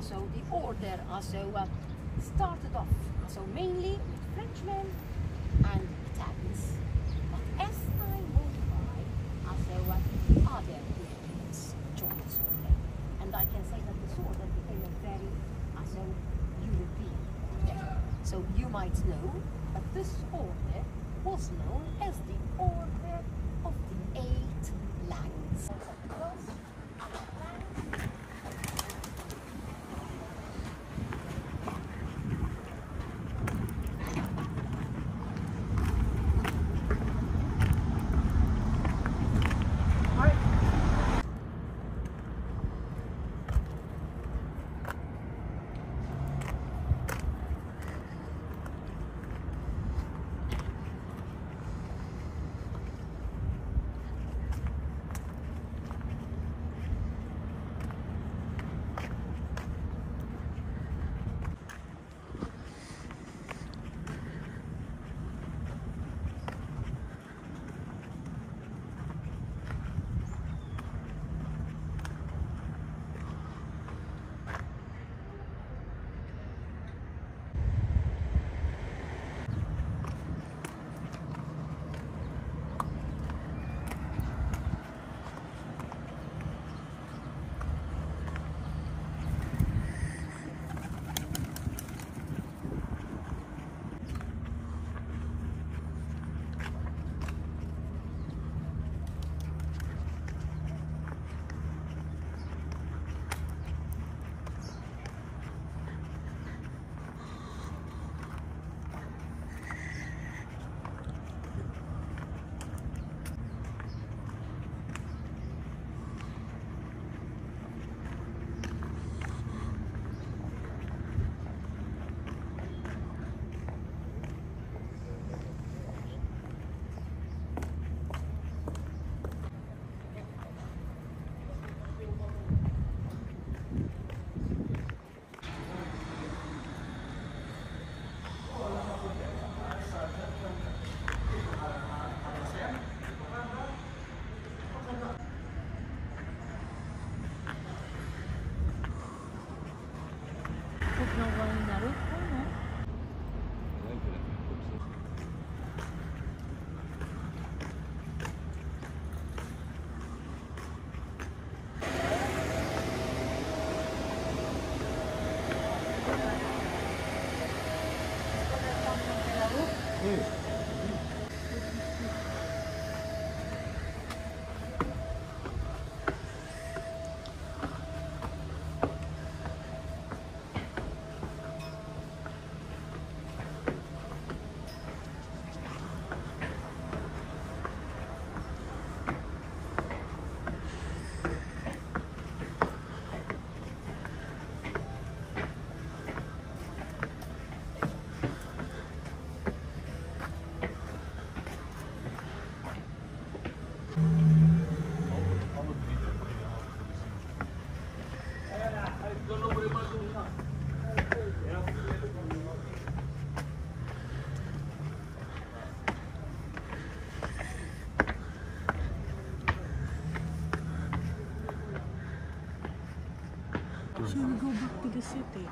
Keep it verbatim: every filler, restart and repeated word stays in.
So the order also uh, started off so mainly with Frenchmen and Italians, but as time went by, also uh, other Europeans joined this order, and I can say that this order became a very also European order. So you might know that this order was known as the Order of the Eight Lands. Should we go back to the city?